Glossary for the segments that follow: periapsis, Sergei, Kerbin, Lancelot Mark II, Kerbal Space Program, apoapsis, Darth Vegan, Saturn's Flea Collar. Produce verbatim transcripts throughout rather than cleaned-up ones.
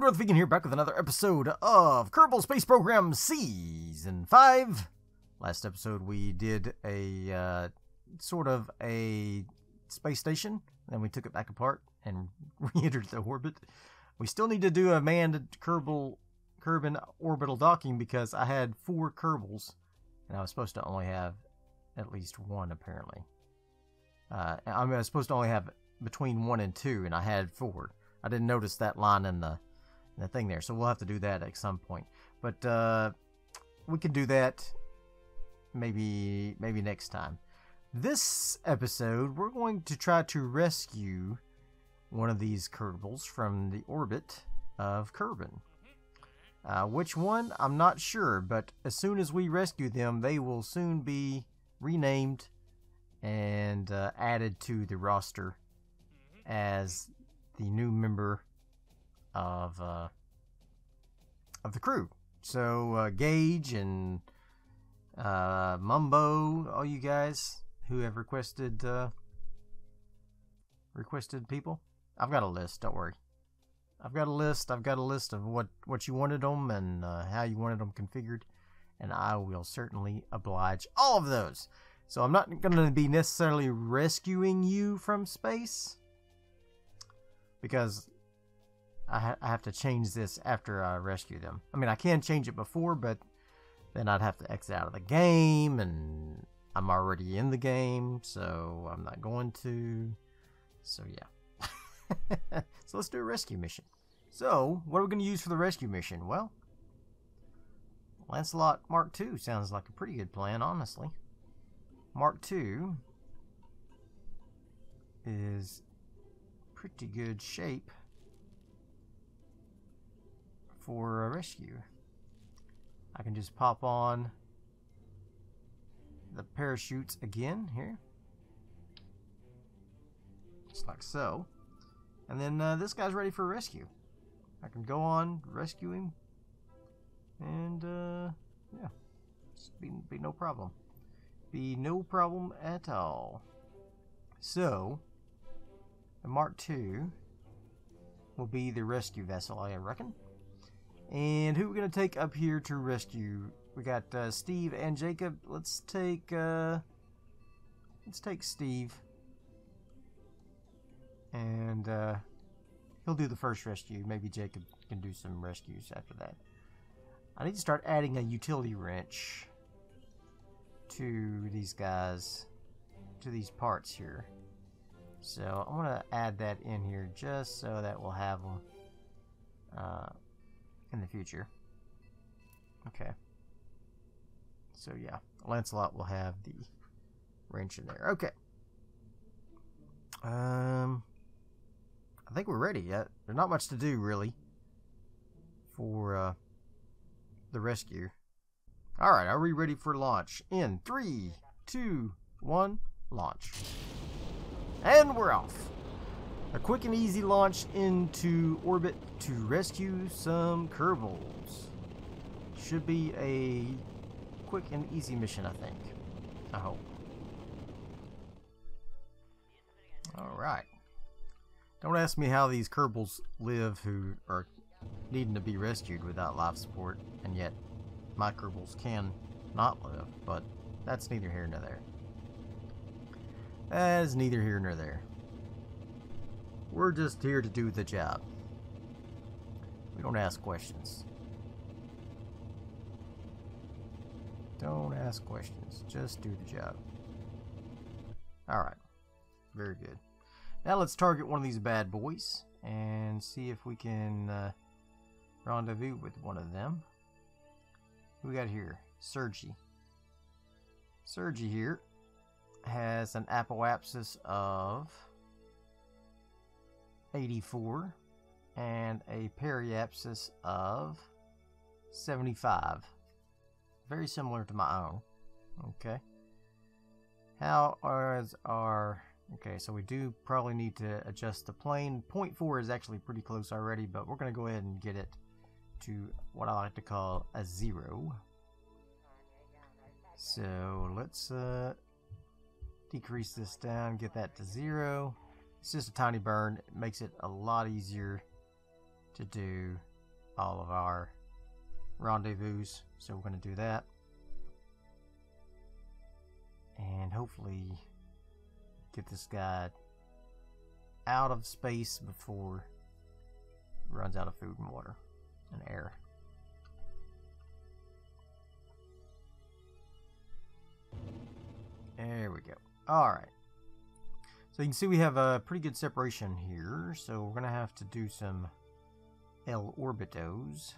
Darth Vegan here, back with another episode of Kerbal Space Program Season five. Last episode we did a uh, sort of a space station, then we took it back apart and re-entered the orbit. We still need to do a manned Kerbal, Kerbin orbital docking because I had four Kerbals, and I was supposed to only have at least one apparently. Uh, I mean, I was supposed to only have between one and two, and I had four. I didn't notice that line in the, in the thing there, so we'll have to do that at some point. But uh, we can do that maybe maybe next time. This episode, we're going to try to rescue one of these Kerbals from the orbit of Kerbin. Uh, which one? I'm not sure, but as soon as we rescue them, they will soon be renamed and uh, added to the roster as the new member of uh, of the crew. So uh, Gage and uh, Mumbo, all you guys who have requested uh, requested people, I've got a list. Don't worry, I've got a list. I've got a list of what what you wanted them and uh, how you wanted them configured, and I will certainly oblige all of those. So I'm not going to be necessarily rescuing you from space, because I, ha I have to change this after I rescue them. I mean, I can change it before, but then I'd have to exit out of the game, and I'm already in the game, so I'm not going to. So, yeah. So, let's do a rescue mission. So, what are we going to use for the rescue mission? Well, Lancelot Mark two sounds like a pretty good plan, honestly. Mark two is pretty good shape for a rescue. I can just pop on the parachutes again here, just like so, and then uh, this guy's ready for rescue. I can go on, rescue him, and uh, yeah, be, be no problem be no problem at all. So the Mark two will be the rescue vessel, I reckon. And who are we going to take up here to rescue? We got uh, Steve and Jacob. Let's take uh, let's take Steve, and uh, he'll do the first rescue. Maybe Jacob can do some rescues after that. I need to start adding a utility wrench to these guys, to these parts here. So I'm gonna add that in here just so that we'll have them uh, in the future. Okay. So yeah, Lancelot will have the wrench in there. Okay. Um, I think we're ready yet. There's not much to do really for uh, the rescue. All right, are we ready for launch? In three, two, one, launch. And we're off. A quick and easy launch into orbit to rescue some Kerbals. Should be a quick and easy mission, I think. I hope. Alright. Don't ask me how these Kerbals live who are needing to be rescued without life support, and yet my Kerbals can not live, but that's neither here nor there. As neither here nor there. We're just here to do the job. We don't ask questions. Don't ask questions. Just do the job. Alright. Very good. Now let's target one of these bad boys and see if we can uh, rendezvous with one of them. Who we got here? Sergei. Sergei here has an apoapsis of eighty-four and a periapsis of seventy-five. Very similar to my own. Okay. How is our... Okay, so we do probably need to adjust the plane. zero point four is actually pretty close already, but we're going to go ahead and get it to what I like to call a zero. So let's... Uh, decrease this down, get that to zero. It's just a tiny burn. It makes it a lot easier to do all of our rendezvous, so we're going to do that. And hopefully get this guy out of space before it runs out of food and water and air. There we go. Alright. So you can see we have a pretty good separation here, so we're going to have to do some L orbitos.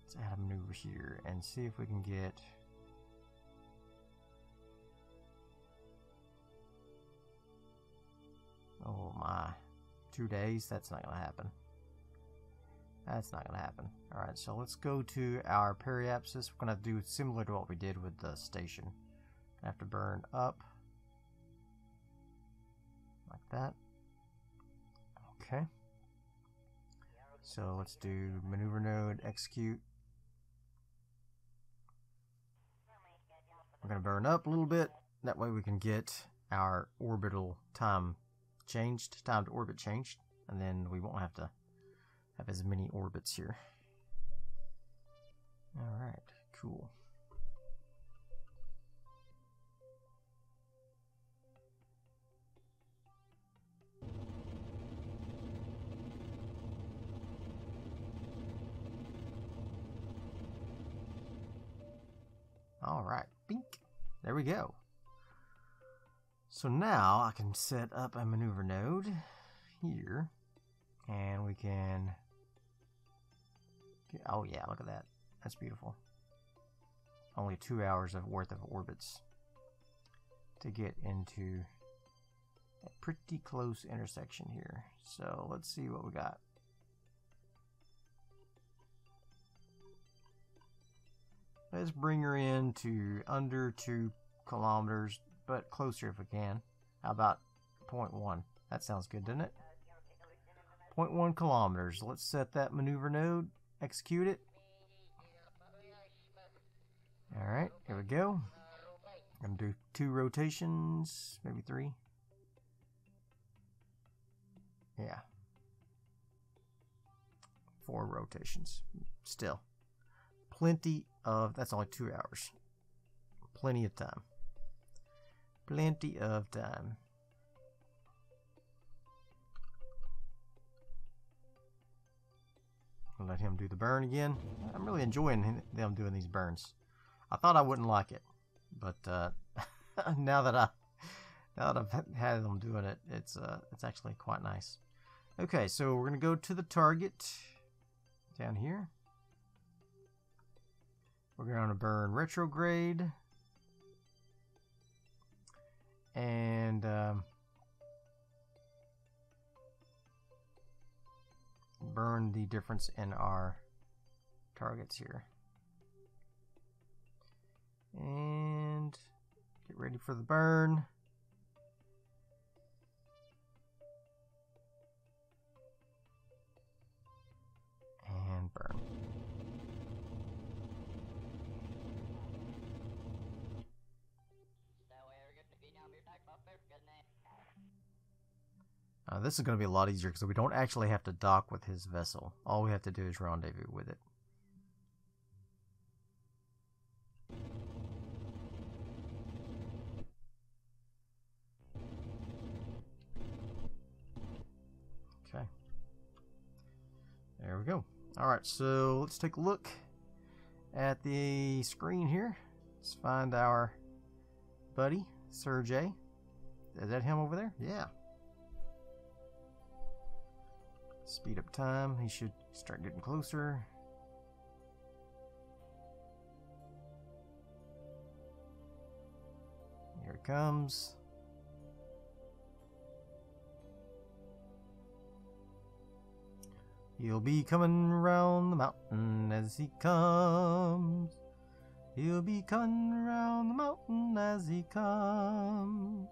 Let's add them over here and see if we can get... Oh my. Two days? That's not going to happen. That's not going to happen. Alright, so let's go to our periapsis. We're going to do similar to what we did with the station. I have to burn up. Like that. Okay. So let's do maneuver node, execute. We're going to burn up a little bit. That way we can get our orbital time changed, time to orbit changed, and then we won't have to have as many orbits here. Alright, cool. Alright, bink. There we go. So now I can set up a maneuver node here, and we can... Oh yeah, look at that. That's beautiful. Only two hours of worth of orbits to get into a pretty close intersection here. So let's see what we got. Let's bring her in to under two kilometers, but closer if we can. How about zero point one? That sounds good, doesn't it? zero point one kilometers. Let's set that maneuver node. Execute it. Alright, here we go. I'm going to do two rotations, maybe three. Yeah. Four rotations. Still. Plenty of, that's only two hours. Plenty of time. Plenty of time. I'll let him do the burn again. I'm really enjoying them doing these burns. I thought I wouldn't like it, but uh, now that I now that I've had them doing it, it's uh, it's actually quite nice. Okay, so we're gonna go to the target down here. We're going to burn retrograde, and um, burn the difference in our targets here, and get ready for the burn. And burn. Uh, this is going to be a lot easier because we don't actually have to dock with his vessel. All we have to do is rendezvous with it. Okay. There we go. Alright, so let's take a look at the screen here. Let's find our buddy, Sergei. Is that him over there? Yeah. Speed up time. He should start getting closer. Here it comes. He'll be coming round the mountain as he comes. He'll be coming round the mountain as he comes.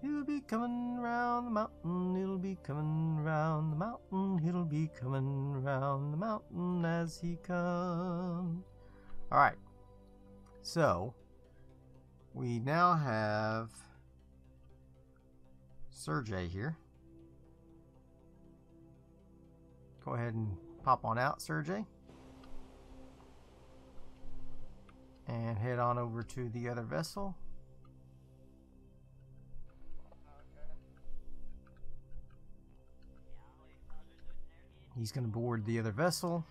He'll be coming round the mountain, he'll be coming round the mountain, he'll be coming round the mountain as he comes. Alright, so we now have Sergei here. Go ahead and pop on out, Sergei, and head on over to the other vessel. He's going to board the other vessel,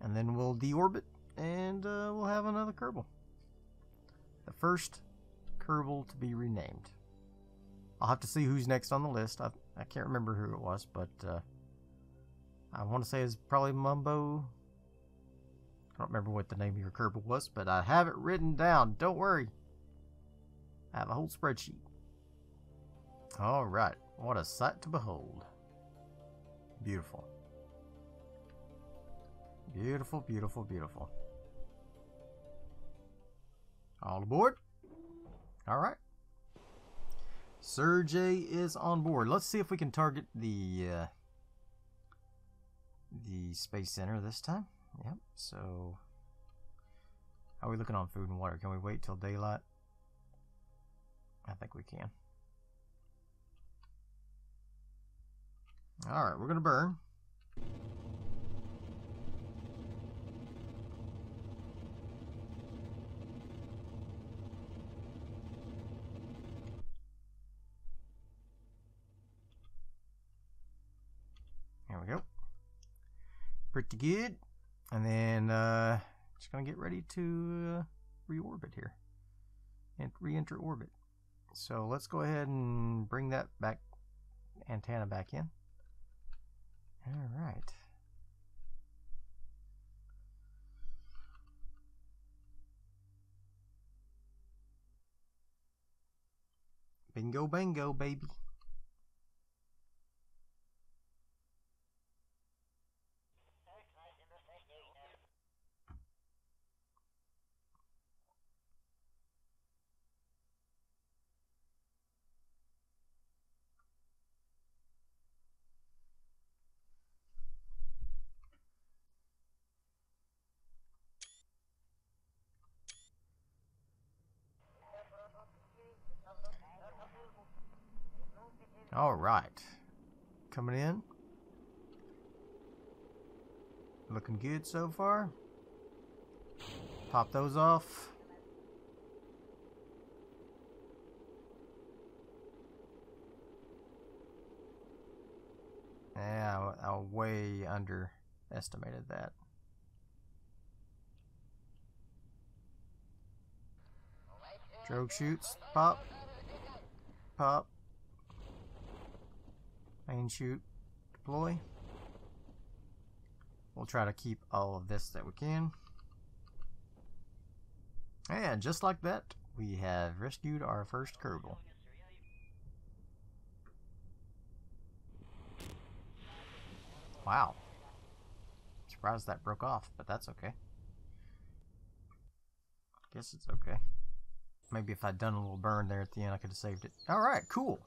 and then we'll deorbit, and uh, we'll have another Kerbal. The first Kerbal to be renamed. I'll have to see who's next on the list. I, I can't remember who it was, but uh, I want to say it's probably Mumbo. I don't remember what the name of your Kerbal was, but I have it written down. Don't worry. I have a whole spreadsheet. Alright, what a sight to behold. Beautiful. Beautiful, beautiful, beautiful. All aboard. Alright. Sergei is on board. Let's see if we can target the uh, the space center this time. Yep, so how are we looking on food and water? Can we wait till daylight? I think we can. Alright, we're gonna burn. There we go. Pretty good. And then uh, just gonna get ready to uh, reorbit here and re-enter orbit. So let's go ahead and bring that back antenna back in. All right. Bingo, bango, baby. All right, coming in, looking good so far. Pop those off. Yeah, I, I way underestimated that. Drogue shoots, pop, pop. Main shoot, deploy. We'll try to keep all of this that we can. And just like that, we have rescued our first Kerbal. Wow. Surprised that broke off, but that's okay. Guess it's okay. Maybe if I'd done a little burn there at the end, I could have saved it. Alright, cool.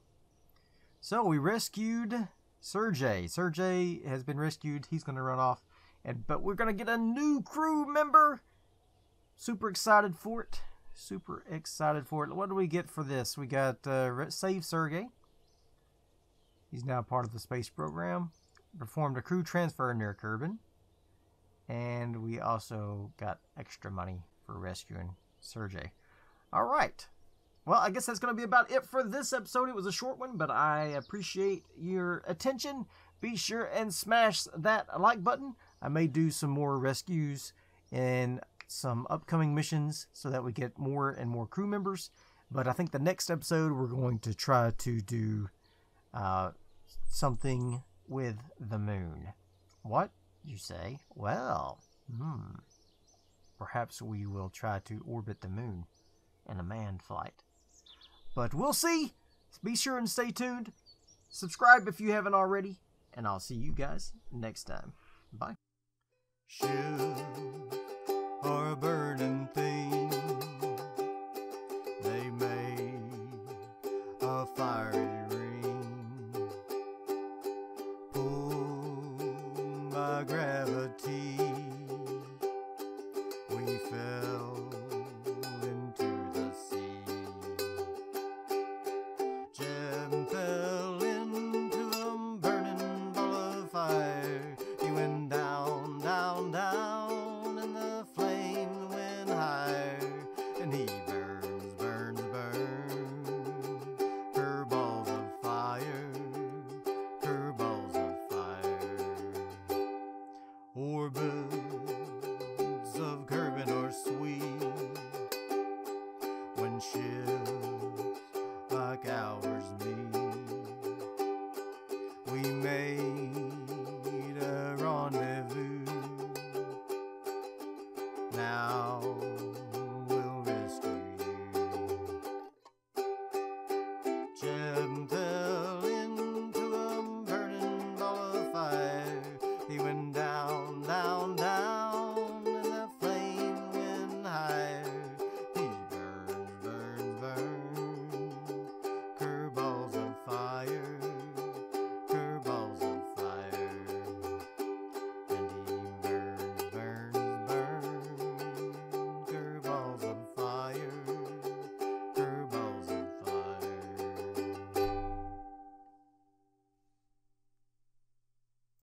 So we rescued Sergei. Sergei has been rescued. He's going to run off, and but we're going to get a new crew member. Super excited for it. Super excited for it. What do we get for this? We got uh, Save Sergei. He's now part of the space program. Performed a crew transfer near Kerbin. And we also got extra money for rescuing Sergei. All right. Well, I guess that's going to be about it for this episode. It was a short one, but I appreciate your attention. Be sure and smash that like button. I may do some more rescues in some upcoming missions so that we get more and more crew members. But I think the next episode we're going to try to do uh, something with the moon. What, you say? Well, hmm. Perhaps we will try to orbit the moon in a manned flight. But we'll see. Be sure and stay tuned. Subscribe if you haven't already. And I'll see you guys next time. Bye. Shoes are a burden thing. They made a fiery ring. Pulled by gravity. We fell. Fell into a burning ball of fire. dark hours.